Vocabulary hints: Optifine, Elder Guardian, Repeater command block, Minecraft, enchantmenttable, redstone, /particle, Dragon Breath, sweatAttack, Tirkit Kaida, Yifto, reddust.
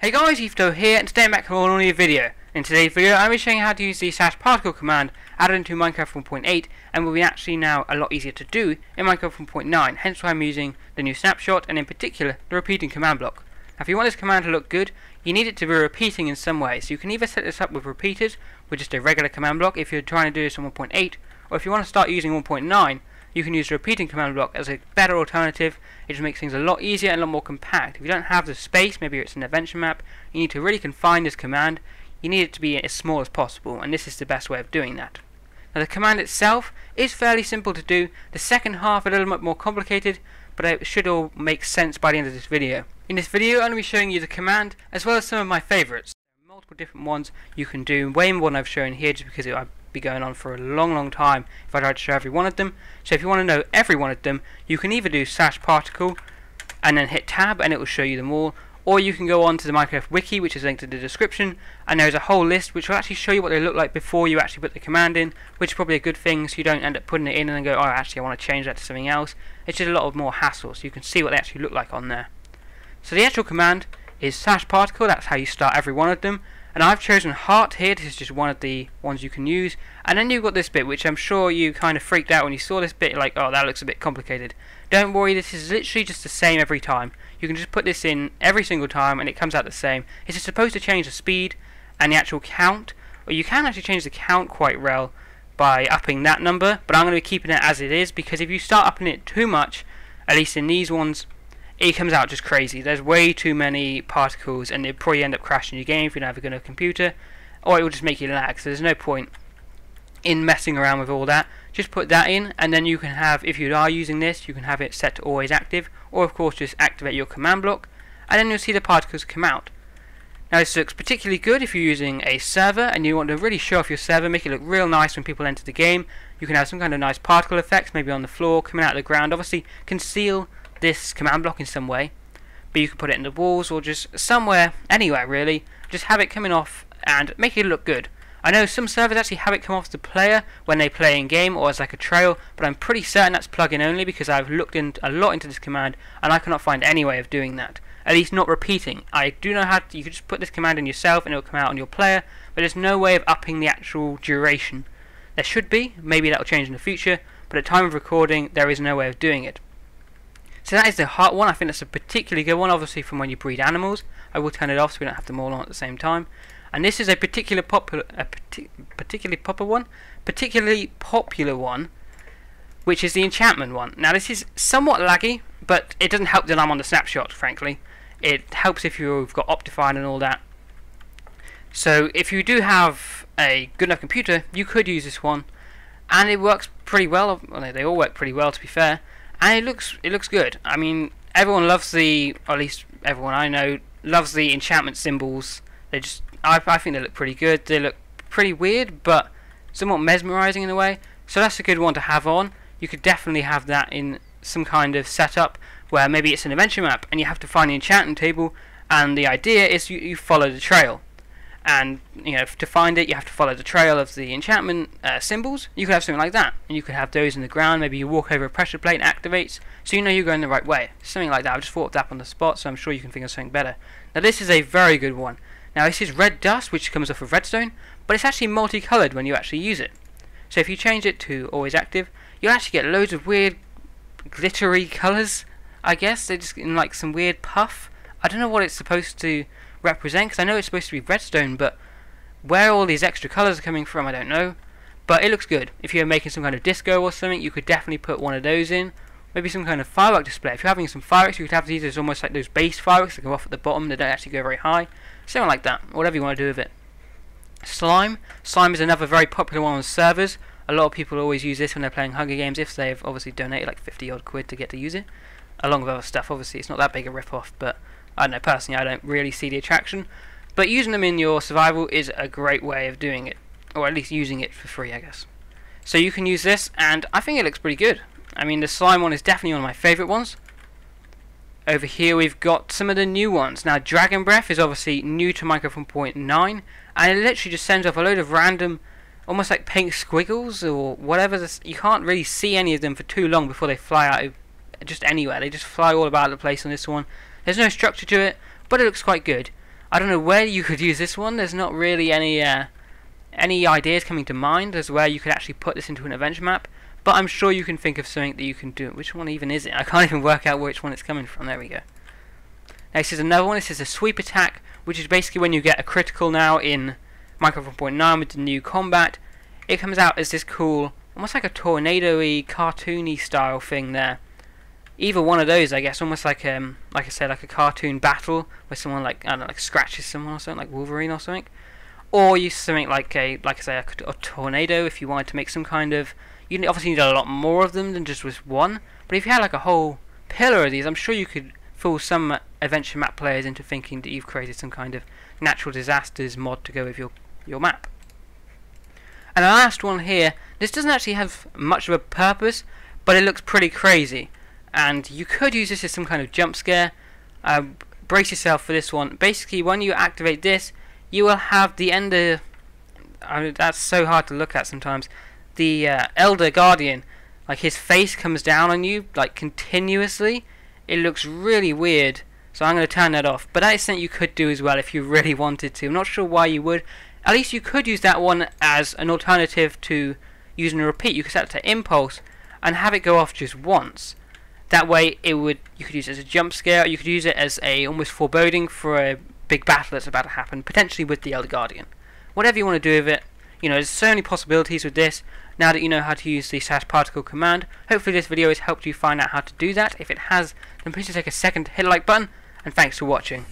Hey guys, Yifto here, and today I'm back for another video. In today's video, I'll be showing you how to use the / particle command added into Minecraft 1.8, and will be actually now a lot easier to do in Minecraft 1.9, hence why I'm using the new snapshot, and in particular, the repeating command block. Now, if you want this command to look good, you need it to be repeating in some way, so you can either set this up with repeaters, with just a regular command block if you're trying to do this on 1.8, or if you want to start using 1.9, you can use the repeating command block as a better alternative. It just makes things a lot easier and a lot more compact. If you don't have the space, maybe it's an adventure map, you need to really confine this command. You need it to be as small as possible, and this is the best way of doing that. Now, the command itself is fairly simple to do. The second half a little bit more complicated, but it should all make sense by the end of this video. In this video, I'm going to be showing you the command as well as some of my favourites. Multiple different ones you can do, way more than I've shown here, just because I've be going on for a long time if I tried to show every one of them. So if you want to know every one of them, you can either do / particle and then hit tab and it will show you them all, or you can go on to the Minecraft wiki, which is linked in the description, and there's a whole list which will actually show you what they look like before you actually put the command in, which is probably a good thing, so you don't end up putting it in and then go, oh actually I want to change that to something else. It's just a lot of more hassle, so you can see what they actually look like on there. So the actual command is / particle. That's how you start every one of them. And I've chosen heart here. This is just one of the ones you can use. And then you've got this bit, which I'm sure you kind of freaked out when you saw this bit, like, oh, that looks a bit complicated. Don't worry, this is literally just the same every time. You can just put this in every single time and it comes out the same. It's just supposed to change the speed and the actual count, or you can actually change the count quite well by upping that number, but I'm going to be keeping it as it is, because if you start upping it too much, at least in these ones, it comes out just crazy. There's way too many particles and it'll probably end up crashing your game if you don't have a good enough computer, or it will just make you lag, so there's no point in messing around with all that. Just put that in, and then you can have, if you are using this, you can have it set to always active, or of course just activate your command block, and then you'll see the particles come out. Now, this looks particularly good if you're using a server and you want to really show off your server, make it look real nice when people enter the game. You can have some kind of nice particle effects, maybe on the floor, coming out of the ground. Obviously conceal this command block in some way, but you can put it in the walls or just somewhere, anywhere really. Just have it coming off and make it look good. I know some servers actually have it come off the player when they play in game, or as like a trail, but I'm pretty certain that's plugin only, because I've looked in a lot into this command and I cannot find any way of doing that, at least not repeating. I do know how to, you can just put this command in yourself and it will come out on your player, but there's no way of upping the actual duration. There should be, maybe that will change in the future, but at time of recording there is no way of doing it. So that is the heart one. I think that's a particularly good one, obviously from when you breed animals. I will turn it off so we don't have them all on at the same time. And this is a particularly popular one, which is the enchantment one. Now, this is somewhat laggy, but it doesn't help that I'm on the snapshot, frankly. It helps if you've got Optifine and all that. So if you do have a good enough computer, you could use this one. And it works pretty well. Well, they all work pretty well, to be fair. And it looks good. I mean, everyone loves the, or at least everyone I know loves the enchantment symbols. They just, I think they look pretty good. They look pretty weird, but somewhat mesmerizing in a way. So that's a good one to have on. You could definitely have that in some kind of setup where maybe it's an adventure map and you have to find the enchantment table, and the idea is you follow the trail. And you know, to find it, you have to follow the trail of the enchantment symbols. You could have something like that, and you could have those in the ground. Maybe you walk over a pressure plate, activates, so you know you're going the right way. Something like that. I've just thought of that on the spot, so I'm sure you can think of something better. Now, this is a very good one. Now, this is red dust, which comes off of redstone, but it's actually multicolored when you actually use it. So if you change it to always active, you'll actually get loads of weird, glittery colors. I guess they're just in like some weird puff. I don't know what it's supposed to represent, because I know it's supposed to be redstone, but where all these extra colours are coming from, I don't know. But it looks good. If you're making some kind of disco or something, you could definitely put one of those in. Maybe some kind of firework display. If you're having some fireworks, you could have these as almost like those base fireworks that go off at the bottom, they don't actually go very high. Something like that, whatever you want to do with it. Slime. Slime is another very popular one on servers. A lot of people always use this when they're playing Hunger Games, if they've obviously donated like 50 odd quid to get to use it. Along with other stuff, obviously. It's not that big a rip-off, but I don't know, personally I don't really see the attraction, but using them in your survival is a great way of doing it, or at least using it for free, I guess. So you can use this, and I think it looks pretty good. I mean, the slime one is definitely one of my favourite ones. Over here we've got some of the new ones. Now, Dragon Breath is obviously new to Minecraft 1.9, and it literally just sends off a load of random, almost like pink squiggles or whatever. You can't really see any of them for too long before they fly out just anywhere. They just fly all about the place on this one. There's no structure to it, but it looks quite good. I don't know where you could use this one. There's not really any ideas coming to mind as where you could actually put this into an adventure map, but I'm sure you can think of something that you can do. Which one even is it? I can't even work out which one it's coming from. There we go. Now this is another one. This is a sweep attack, which is basically when you get a critical now in Minecraft 1.9 with the new combat. It comes out as this cool, almost like a tornado-y, cartoony style thing there. Either one of those, I guess, almost like I said, like a cartoon battle where someone I don't know, like scratches someone or something, like Wolverine or something. Or use something like a tornado if you wanted to make some kind of... You obviously need a lot more of them than just with one, but if you had like a whole pillar of these, I'm sure you could fool some adventure map players into thinking that you've created some kind of natural disasters mod to go with your map. And the last one here, this doesn't actually have much of a purpose, but it looks pretty crazy, and you could use this as some kind of jump scare. Brace yourself for this one. Basically, when you activate this, you will have the Ender... I mean, that's so hard to look at sometimes. The Elder Guardian, like his face comes down on you, like continuously. It looks really weird, so I'm going to turn that off. But that is something you could do as well if you really wanted to. I'm not sure why you would. At least you could use that one as an alternative to using a repeat. You could set it to impulse and have it go off just once. That way, it would. You could use it as a jump scare. Or you could use it as a almost foreboding for a big battle that's about to happen, potentially with the Elder Guardian. Whatever you want to do with it, you know, there's so many possibilities with this. Now that you know how to use the /particle command, hopefully this video has helped you find out how to do that. If it has, then please just take a second to hit the like button, and thanks for watching.